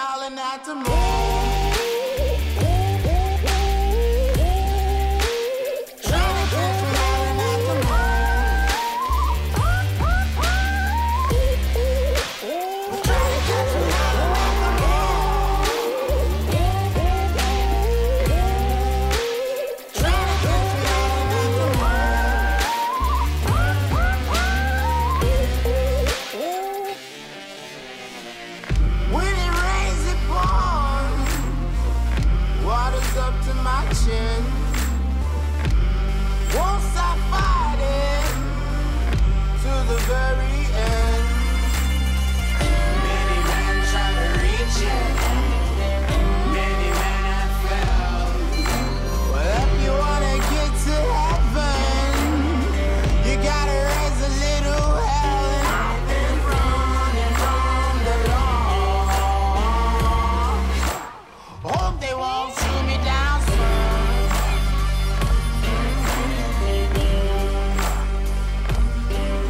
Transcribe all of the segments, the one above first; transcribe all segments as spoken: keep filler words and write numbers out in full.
hollering out to me. Johnny Cash hollering out to me. Johnny Cash hollering out to me. Johnny Cash hollering out to me. When it rains, it pours. Water's up to my chin. Won't stop fighting to the very end. Many men try to reach it. Many men have failed. Well, if you wanna get to heaven, you gotta raise a little hell. I've been running from the law. Hope they won't shoot me down soon.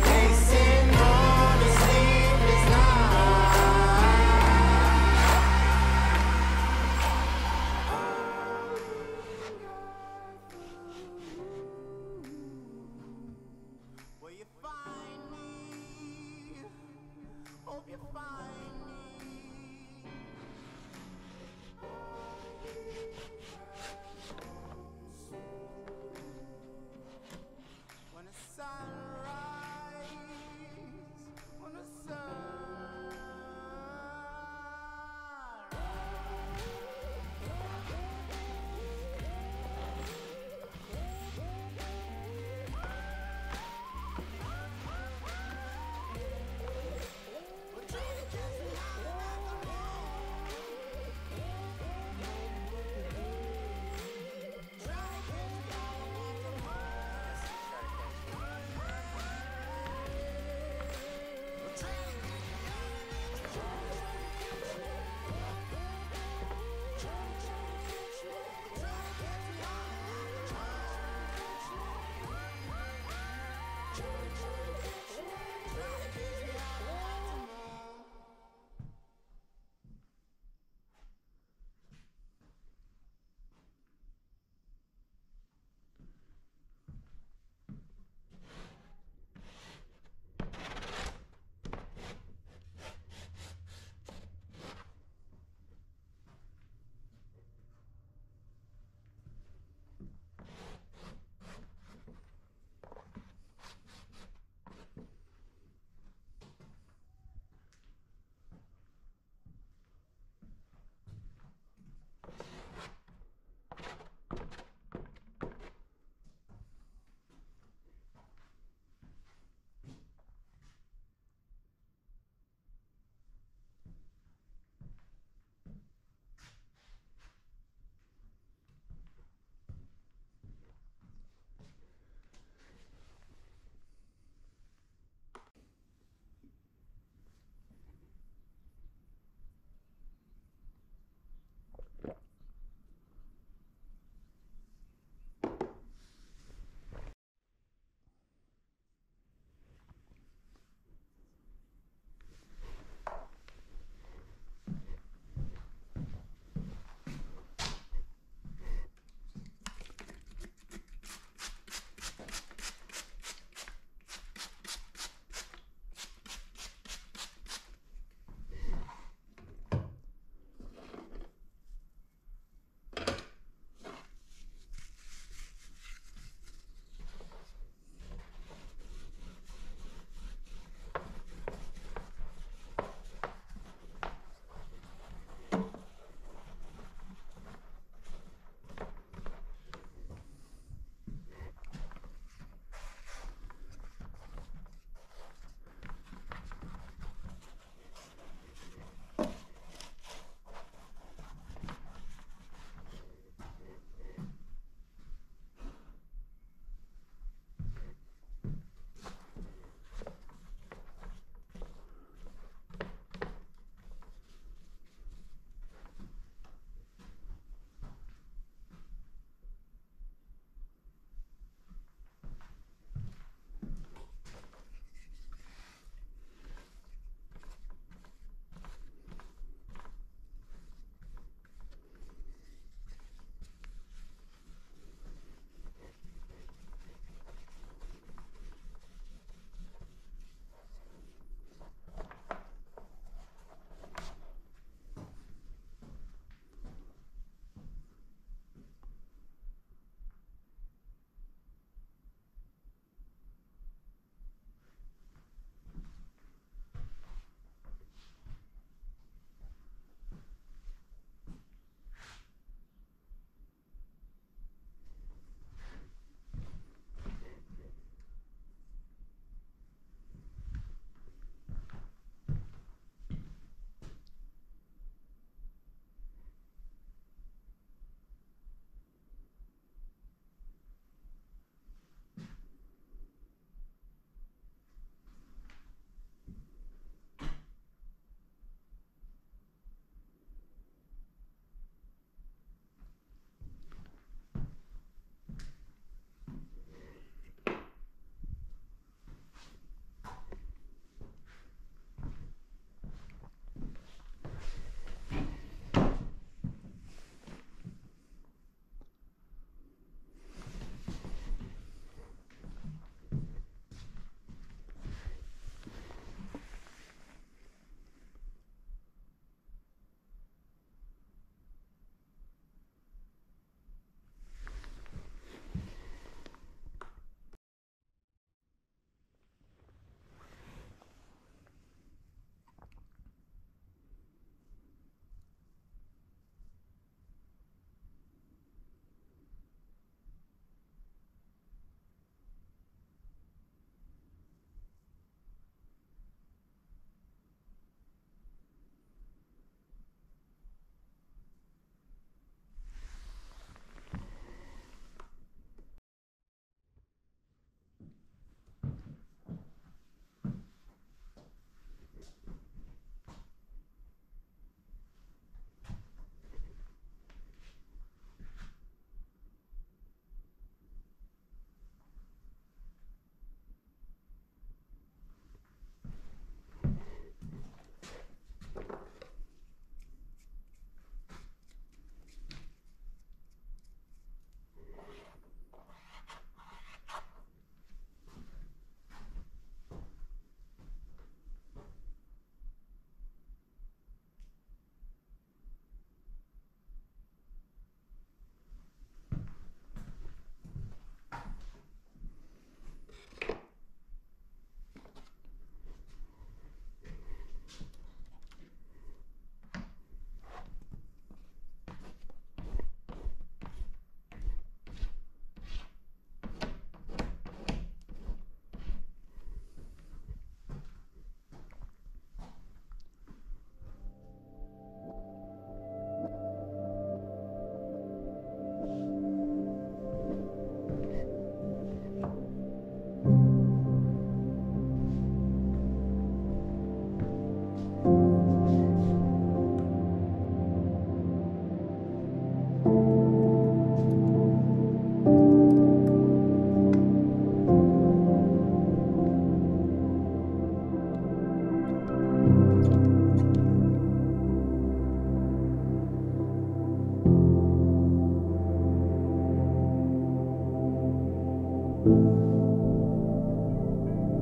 Facing on a sleepless night. Will you find me? Hope you find me. When the sun rises, when the sun rises. Well, try to catch me.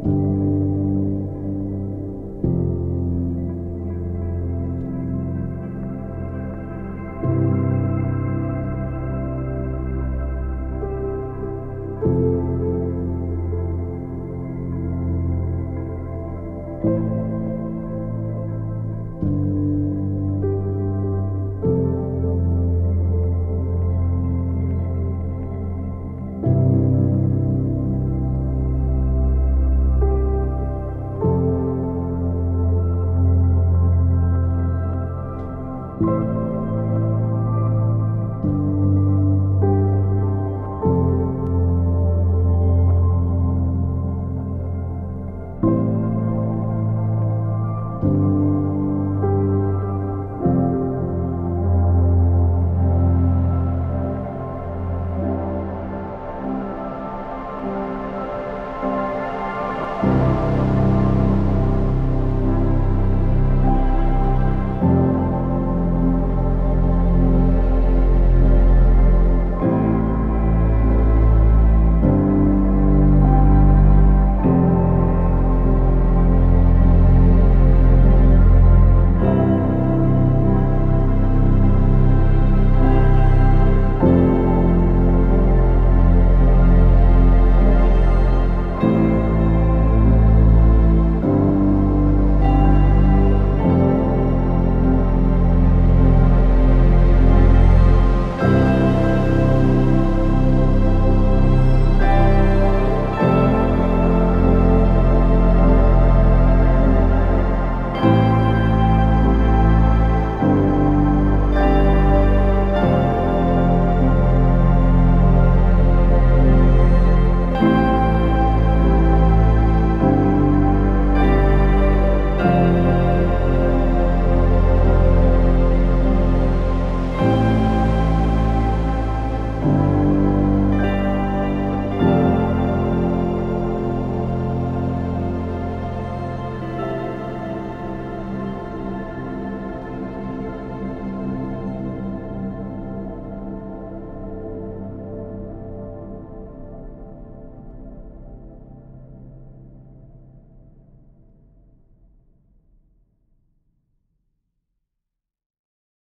You.